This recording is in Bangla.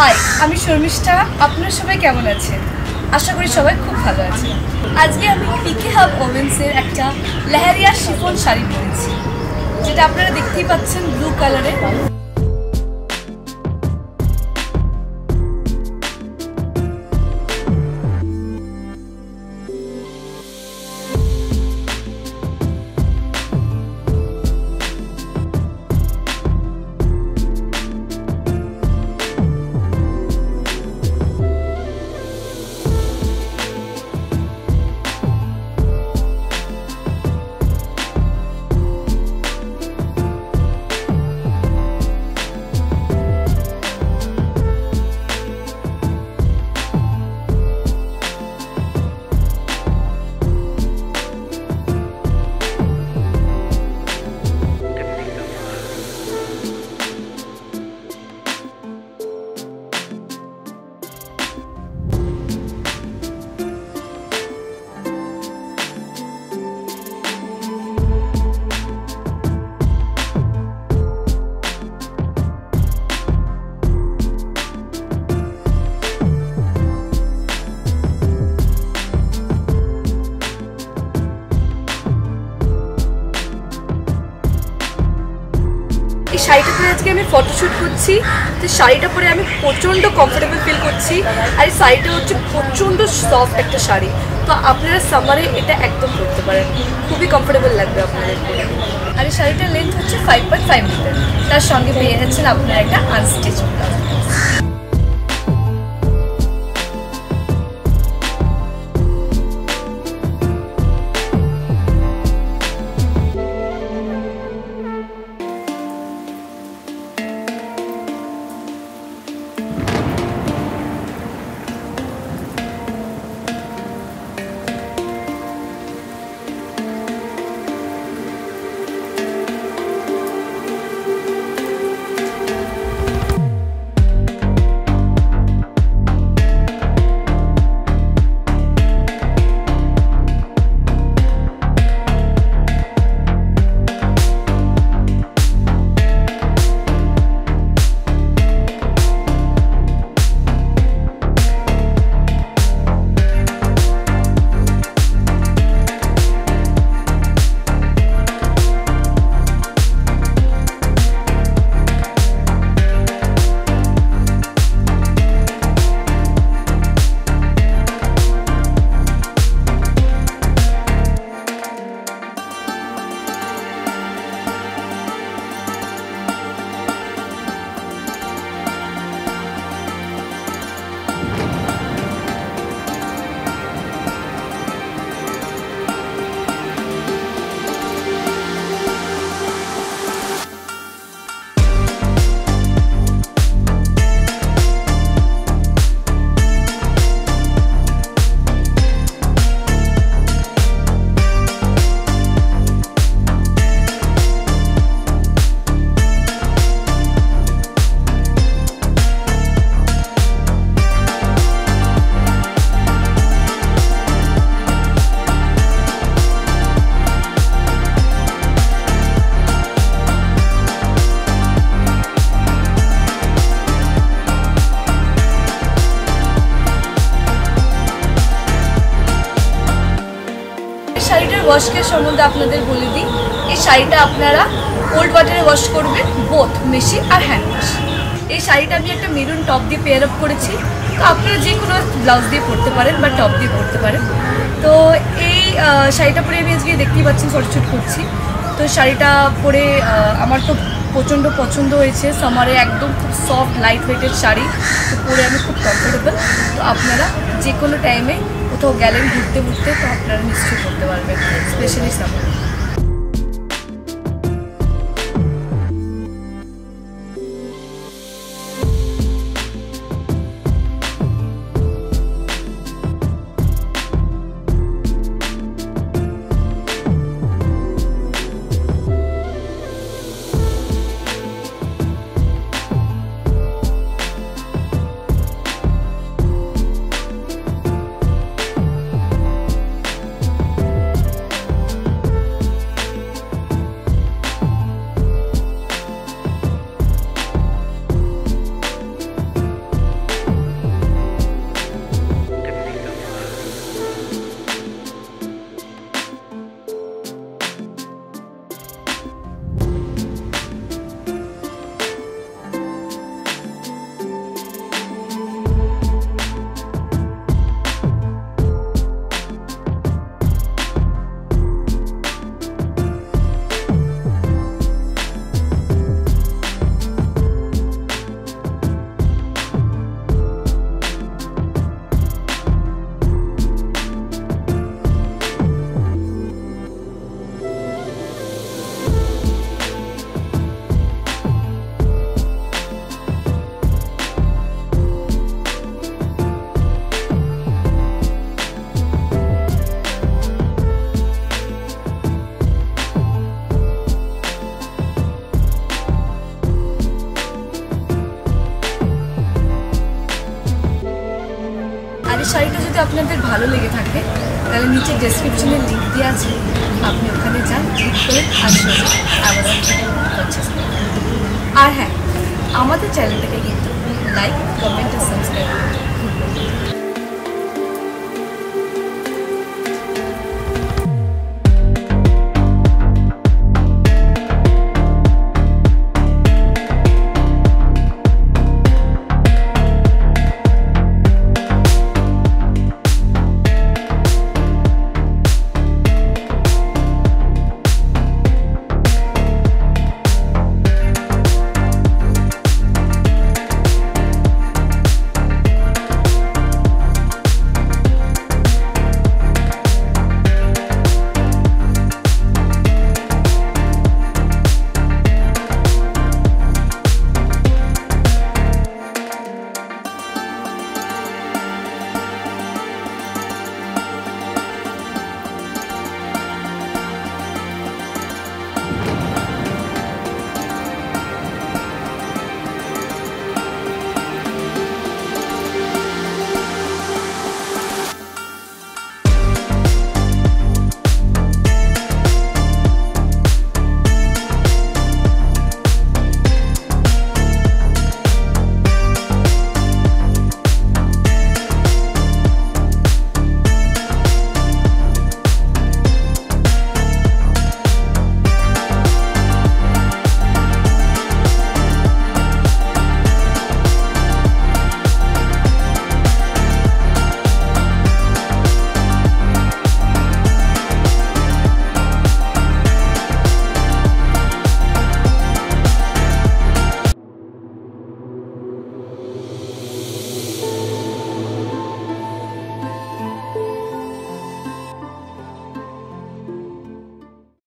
হাই, আমি শর্মিষ্ঠা। আপনারা সবাই কেমন আছেন? আশা করি সবাই খুব ভালো আছেন। আজকে আমি পিকে হাব ওভেন্সের একটা লেহেরিয়া শিফন শাড়ি পরেছি, যেটা আপনারা দেখতেই পাচ্ছেন ব্লু কালারে। এই শাড়িটা পরে আজকে আমি ফটোশ্যুট করছি, তো শাড়িটা পরে আমি প্রচণ্ড কমফোর্টেবল ফিল করছি। আর এই শাড়িটা হচ্ছে প্রচণ্ড সফট একটা শাড়ি, তো আপনারা সামারে এটা একদম পরতে পারেন, খুবই কমফোর্টেবল লাগবে আপনাদের। আর এই শাড়িটার লেন্থ হচ্ছে 5.5 মিটার, তার সঙ্গে পেয়ে যাচ্ছেন আপনারা একটা আনস্টিচ ব্লাউজ। শাড়িটার ওয়াশ কেয়ার সম্বন্ধে আপনাদের বলে দিই, এই শাড়িটা আপনারা কোল্ড ওয়াটারে ওয়াশ করবেন, বোথ মেশিন আর হ্যান্ড ওয়াশ। এই শাড়িটা আমি একটা মেরুন টপ দিয়ে পেয়ার আপ করেছি, তো আপনারা যে কোনো ব্লাউজ দিয়ে পরতে পারেন বা টপ দিয়ে পরতে পারেন। তো এই শাড়িটা পরে আমি আজকে দেখতেই পাচ্ছেন ফটোশ্যুট করছি, তো শাড়িটা পরে আমার তো প্রচণ্ড পছন্দ হয়েছে। সামারে একদম খুব সফট লাইট ওয়েটের শাড়ি, তো পরে আমি খুব কমফোর্টেবল। তো আপনারা যে কোনো টাইমে কোথাও গেলেন ঘুরতে ঘুরতে, তো আপনারা নিশ্চয়ই করতে পারবেন, স্পেশালি সামারে। শাড়িটা যদি আপনাদের ভালো লেগে থাকে তাহলে নিচে ডেসক্রিপশনে লিংক দেওয়া আছে, আপনি ওখানে যান, ক্লিক করে আসবেন, আমাদের পারচেজ করুন। আর হ্যাঁ, আমাদের চ্যানেলটাকে কিন্তু লাইক, কমেন্ট আর সাবস্ক্রাইব করুন।